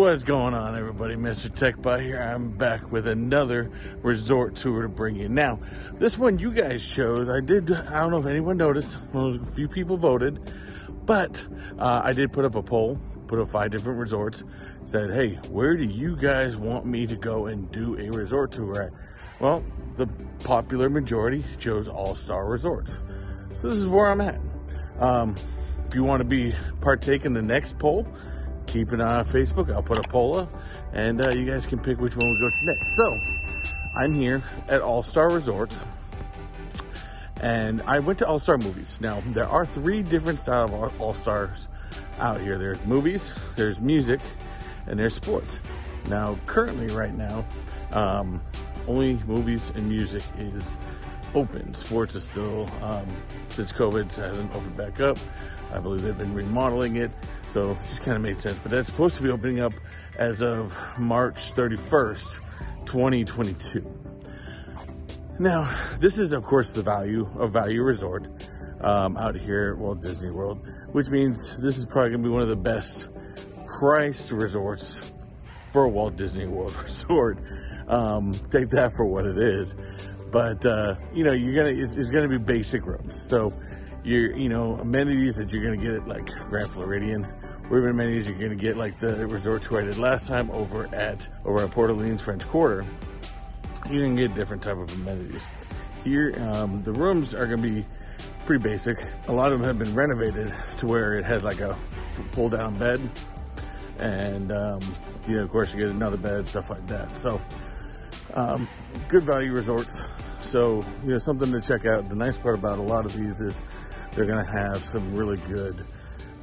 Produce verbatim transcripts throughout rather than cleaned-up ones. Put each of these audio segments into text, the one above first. What's going on, everybody? Mister Techbot here. I'm back with another resort tour to bring you. Now, this one you guys chose. I did, I don't know if anyone noticed, well, a few people voted, but uh, I did put up a poll, put up five different resorts, said, hey, where do you guys want me to go and do a resort tour at? Well, the popular majority chose all star resorts. So this is where I'm at. Um, if you want to be partake in the next poll, keep an eye on Facebook. I'll put a poll up, and uh, you guys can pick which one we go to next. So I'm here at All Star Resorts, and I went to All Star Movies. Now there are three different styles of All Stars out here. There's movies, there's music, and there's sports. Now currently, right now, um, only movies and music is open. Sports is still um, since COVID hasn't opened back up. I believe they've been remodeling it, so it just kind of made sense. But that's supposed to be opening up as of March thirty-first, twenty twenty-two. Now, this is, of course, the value of Value Resort um, out here at Walt Disney World, which means this is probably going to be one of the best priced resorts for a Walt Disney World resort. Um, take that for what it is. But, uh, you know, you're gonna it's, it's going to be basic rooms. So your, you know, amenities that you're going to get at like Grand Floridian, or even amenities you're going to get like the resort tour I did last time over at, over at Port Orleans French Quarter, you can get different type of amenities. Here, um, the rooms are going to be pretty basic. A lot of them have been renovated to where it has like a pull down bed and, um, you know, of course you get another bed, stuff like that. So, um, good value resorts. So, you know, something to check out. The nice part about a lot of these is they're going to have some really good,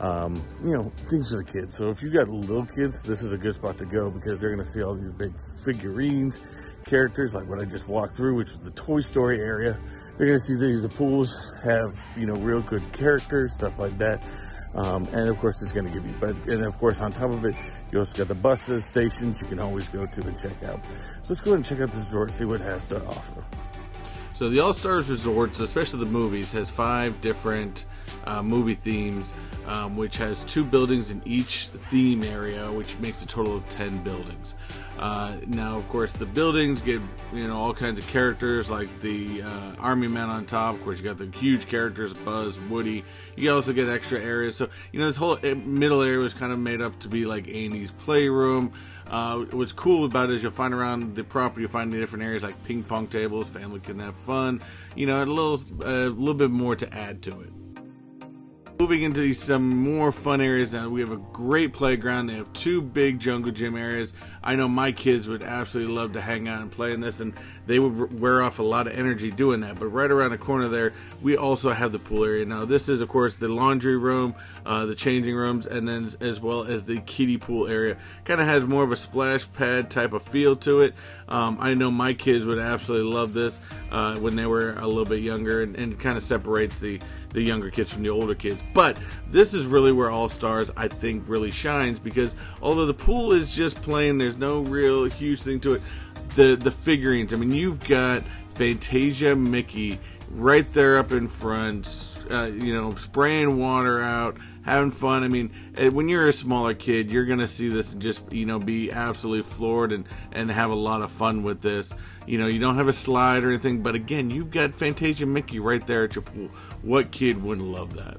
um, you know, things for the kids. So if you got little kids, this is a good spot to go because they're going to see all these big figurines, characters like what I just walked through, which is the Toy Story area. They're going to see these, the pools have, you know, real good characters, stuff like that. Um, and of course it's going to give you, but, and of course on top of it, you also got the buses, stations you can always go to and check out. So let's go ahead and check out the resort, see what it has to offer. So the All Stars Resorts, especially the movies, has five different uh, movie themes, um, which has two buildings in each theme area, which makes a total of ten buildings. Uh, now, of course, the buildings get, you know, all kinds of characters, like the uh, army man on top. Of course, you got the huge characters, Buzz, Woody. You also get extra areas. So, you know, this whole middle area was kind of made up to be like Annie's playroom. Uh, what's cool about it is you'll find around the property, you'll find the different areas like ping pong tables, family can have fun, you know, a little, a little bit more to add to it. Moving into some more fun areas now, we have a great playground. They have two big jungle gym areas. I know my kids would absolutely love to hang out and play in this, and they would wear off a lot of energy doing that. But right around the corner there, we also have the pool area. Now this is, of course, the laundry room, uh, the changing rooms, and then as well as the kiddie pool area. Kind of has more of a splash pad type of feel to it. Um, I know my kids would absolutely love this uh, when they were a little bit younger, and, and kind of separates the the younger kids from the older kids. But this is really where All Stars, I think, really shines, because although the pool is just plain, there's no real huge thing to it, the the figurines, I mean, you've got Fantasia Mickey right there up in front, uh, you know, spraying water out, having fun. I mean, when you're a smaller kid, you're going to see this and just, you know, be absolutely floored and, and have a lot of fun with this. You know, you don't have a slide or anything, but again, you've got Fantasia Mickey right there at your pool. What kid wouldn't love that?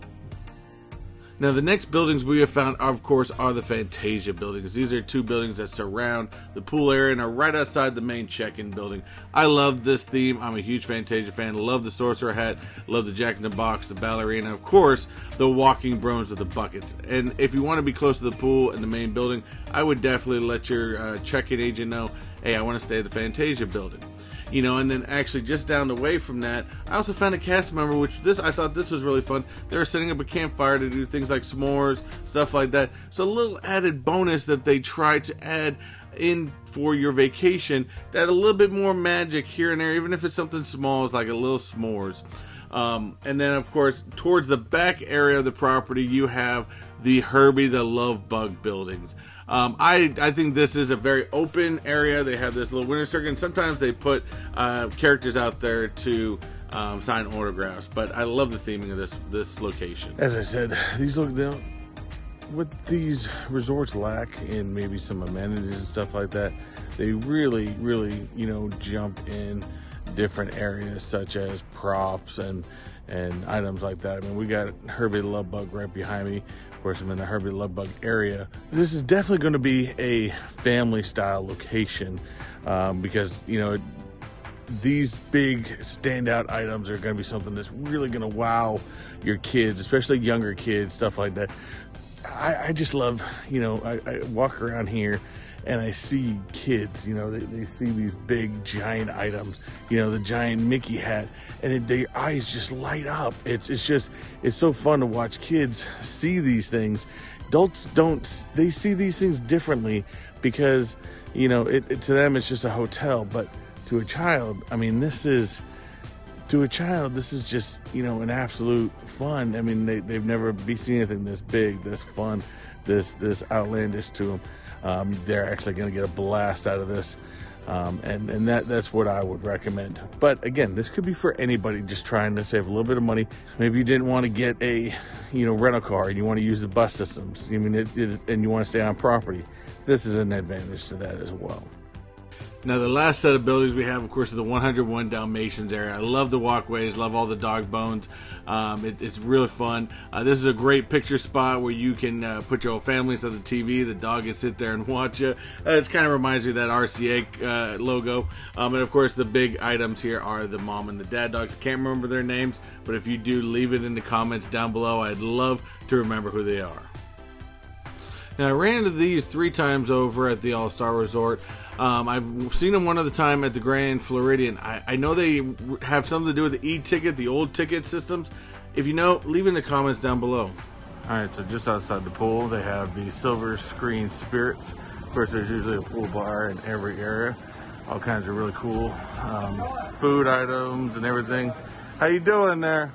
Now, the next buildings we have found, of course, are the Fantasia buildings. These are two buildings that surround the pool area and are right outside the main check-in building. I love this theme. I'm a huge Fantasia fan. Love the sorcerer hat. Love the jack-in-the-box, the ballerina. Of course, the walking brooms with the buckets. And if you want to be close to the pool and the main building, I would definitely let your uh, check-in agent know, hey, I want to stay at the Fantasia building. You know, and then actually just down the way from that, I also found a cast member, which this, I thought this was really fun. They were setting up a campfire to do things like s'mores, stuff like that. So a little added bonus that they tried to add in for your vacation, to add a little bit more magic here and there, even if it's something small, it's like a little s'mores. Um, and then, of course, towards the back area of the property, you have the Herbie the Love Bug buildings. Um, I, I think this is a very open area. They have this little winter circuit, and sometimes they put uh, characters out there to um, sign autographs. But I love the theming of this this location. As I said, these look down. what these resorts lack in maybe some amenities and stuff like that, they really, really, you know, jump in different areas such as props and and items like that. I mean, we got Herbie the Love Bug right behind me. Of course, I'm in the Herbie the Love Bug area. This is definitely going to be a family-style location um, because, you know, these big standout items are going to be something that's really going to wow your kids, especially younger kids, stuff like that. I, I just love, you know, I, I walk around here and I see kids, you know, they, they see these big giant items, you know, the giant Mickey hat, and it, their eyes just light up. It's, it's just, it's so fun to watch kids see these things. Adults don't, they see these things differently because, you know, it, it, to them it's just a hotel, but to a child, I mean, this is, to a child, this is just, you know, an absolute fun. I mean, they, they've never be seen anything this big, this fun, this this outlandish to them. Um, they're actually going to get a blast out of this. Um, and and that, that's what I would recommend. But again, this could be for anybody just trying to save a little bit of money. Maybe you didn't want to get a, you know, rental car and you want to use the bus systems. I mean, it, it, and you want to stay on property. This is an advantage to that as well. Now, the last set of buildings we have, of course, is the one oh one Dalmatians area. I love the walkways, love all the dog bones. Um, it, it's really fun. Uh, this is a great picture spot where you can uh, put your whole family inside the T V. The dog can sit there and watch you. Uh, it kind of reminds me of that R C A uh, logo. Um, and, of course, the big items here are the mom and the dad dogs. I can't remember their names, but if you do, leave it in the comments down below. I'd love to remember who they are. Now, I ran into these three times over at the All-Star Resort. Um, I've seen them one other time at the Grand Floridian. I, I know they have something to do with the e-ticket, the old ticket systems. If you know, leave it in the comments down below. All right, so just outside the pool, they have the Silver Screen Spirits. Of course, there's usually a pool bar in every area. All kinds of really cool um, food items and everything. How you doing there?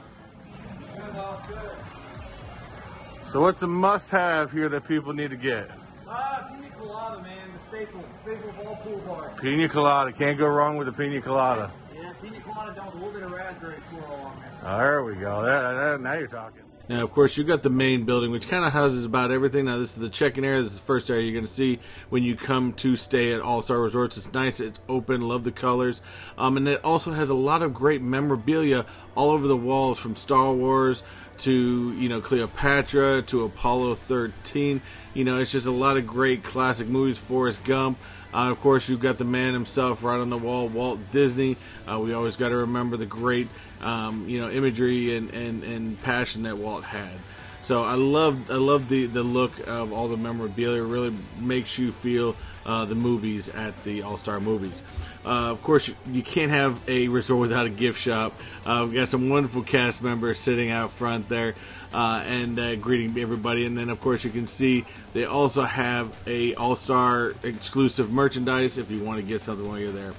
So what's a must-have here that people need to get? Ah, uh, pina colada, man. The staple. Staple of all pool bars. Pina colada. Can't go wrong with a pina colada. Yeah, pina colada down with a little bit of raspberry swirl on there. There we go. That, that, now you're talking. Now, of course, you've got the main building, which kind of houses about everything. Now, this is the check-in area. This is the first area you're going to see when you come to stay at All-Star Resorts. It's nice. It's open. Love the colors. Um, and it also has a lot of great memorabilia all over the walls, from Star Wars to, you know, Cleopatra to Apollo thirteen. You know, it's just a lot of great classic movies. Forrest Gump. Uh, of course, you've got the man himself right on the wall, Walt Disney. Uh, we always got to remember the great, um, you know, imagery and, and, and passion that Walt had. So I love I love the, the look of all the memorabilia. It really makes you feel uh, the movies at the All-Star Movies. Uh, of course, you, you can't have a resort without a gift shop. Uh, we've got some wonderful cast members sitting out front there uh, and uh, greeting everybody. And then, of course, you can see they also have a All-Star exclusive merchandise if you want to get something while you're there.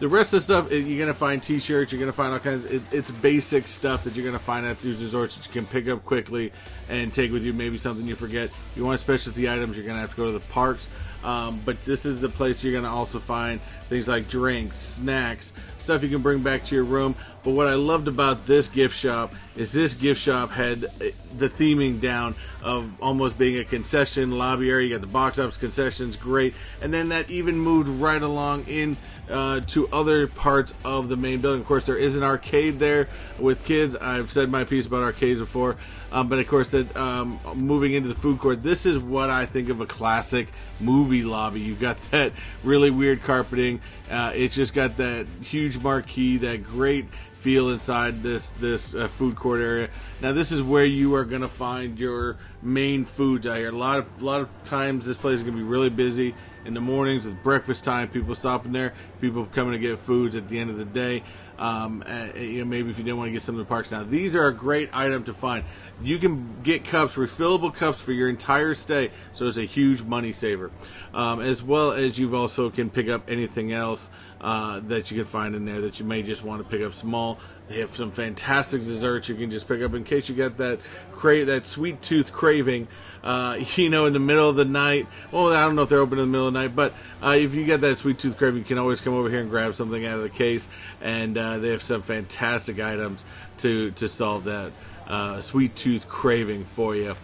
The rest of the stuff, you're going to find t-shirts, you're going to find all kinds of, it, it's basic stuff that you're going to find at these resorts that you can pick up quickly and take with you, maybe something you forget. If you want specialty items, you're going to have to go to the parks. Um, but this is the place you're going to also find things like drinks, snacks, stuff you can bring back to your room. But what I loved about this gift shop is this gift shop had the theming down of almost being a concession lobby area. You got the box office concessions, great. And then that even moved right along in uh, to other parts of the main building. Of course, there is an arcade there with kids. I've said my piece about arcades before, um, but of course, that um, moving into the food court, this is what I think of a classic movie lobby. You've got that really weird carpeting. Uh, it's just got that huge marquee, that great feel inside this this uh, food court area. Now, this is where you are going to find your main foods out here. A lot of a lot of times, this place is going to be really busy in the mornings with breakfast time. People stopping there, people coming to get foods at the end of the day. Um, and, you know, maybe if you didn't want to get some of the parks. Now, these are a great item to find. You can get cups, refillable cups for your entire stay, so it's a huge money saver. Um, as well as you also can pick up anything else uh, that you can find in there that you may just want to pick up small. They have some fantastic desserts you can just pick up in case you got that cra that sweet tooth craving, uh, you know, in the middle of the night. Well, I don't know if they're open in the middle of the night, but uh, if you got that sweet tooth craving, you can always come over here and grab something out of the case, and uh, they have some fantastic items to, to solve that uh, sweet tooth craving for you.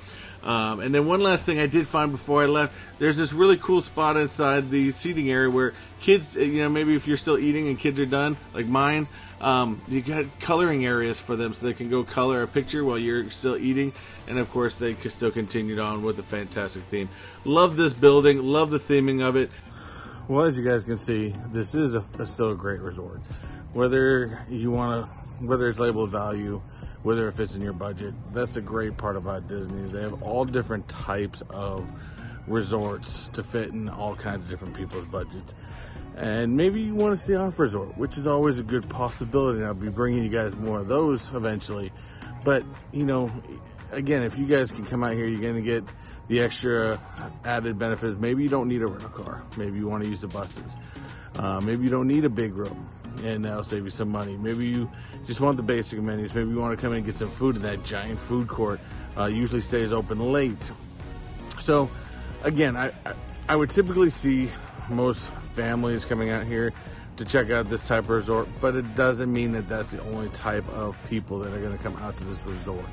Um, and then one last thing I did find before I left, there's this really cool spot inside the seating area where kids, you know, maybe if you're still eating and kids are done, like mine, um, you got coloring areas for them so they can go color a picture while you're still eating. And of course, they still continued on with a fantastic theme. Love this building, love the theming of it. Well, as you guys can see, this is a, a still a great resort. Whether you want to, whether it's labeled value, whether it fits in your budget, that's the great part about Disney is they have all different types of resorts to fit in all kinds of different people's budgets. And maybe you want to stay off resort, which is always a good possibility. And I'll be bringing you guys more of those eventually. But, you know, again, if you guys can come out here, you're going to get the extra added benefits. Maybe you don't need a rental car. Maybe you want to use the buses. Uh, maybe you don't need a big room, and that'll save you some money. Maybe you just want the basic menus. Maybe you want to come in and get some food in that giant food court. Uh, usually stays open late. So again, I, I, I would typically see most families coming out here to check out this type of resort, but it doesn't mean that that's the only type of people that are going to come out to this resort.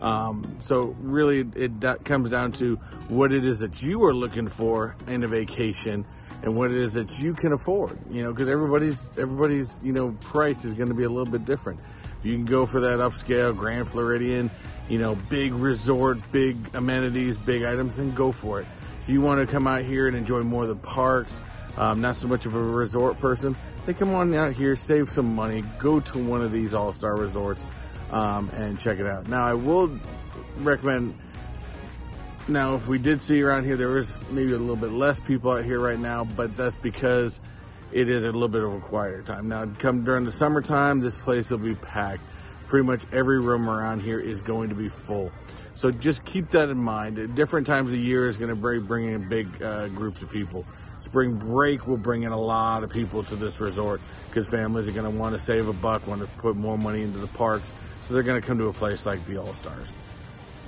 Um, so really it that comes down to what it is that you are looking for in a vacation and what it is that you can afford, you know, because everybody's, everybody's, you know, price is going to be a little bit different. If you can go for that upscale Grand Floridian, you know, big resort, big amenities, big items, then go for it. If you want to come out here and enjoy more of the parks, um, not so much of a resort person, then come on out here, save some money, go to one of these all-star resorts. Um, and check it out. Now I will recommend, now if we did see around here, there is maybe a little bit less people out here right now, but that's because it is a little bit of a quieter time. Now come during the summertime, this place will be packed. Pretty much every room around here is going to be full. So just keep that in mind. At different times of year is going to bring in big uh, groups of people. Spring break will bring in a lot of people to this resort because families are going to want to save a buck, want to put more money into the parks. So they're going to come to a place like the All-Stars.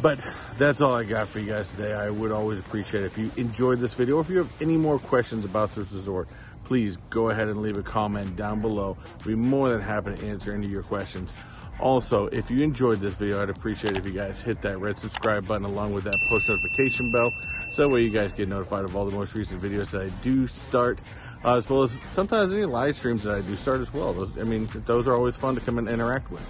But that's all I got for you guys today. I would always appreciate it if you enjoyed this video. Or if you have any more questions about this resort, please go ahead and leave a comment down below. I'll be more than happy to answer any of your questions. Also, if you enjoyed this video, I'd appreciate it if you guys hit that red subscribe button along with that post notification bell. So that way you guys get notified of all the most recent videos that I do start. Uh, as well as sometimes any live streams that I do start as well. Those, I mean, those are always fun to come and interact with.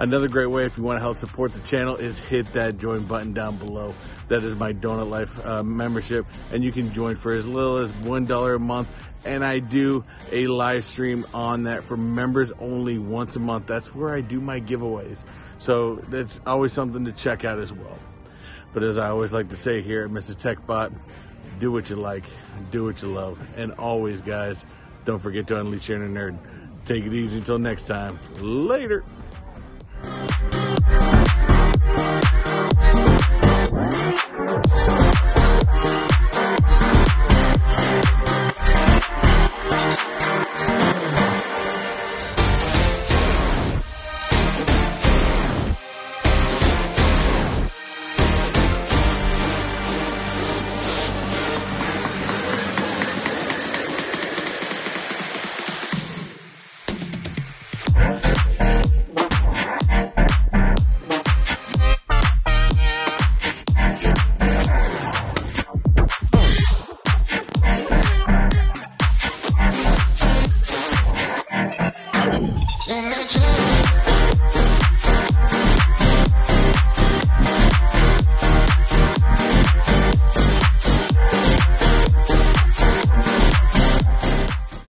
Another great way if you want to help support the channel is hit that join button down below. That is my Donut Life uh, membership, and you can join for as little as one dollar a month. And I do a live stream on that for members only once a month. That's where I do my giveaways. So that's always something to check out as well. But as I always like to say here at Mister Techbot, do what you like, do what you love. And always, guys, don't forget to unleash your inner nerd. Take it easy until next time. Later.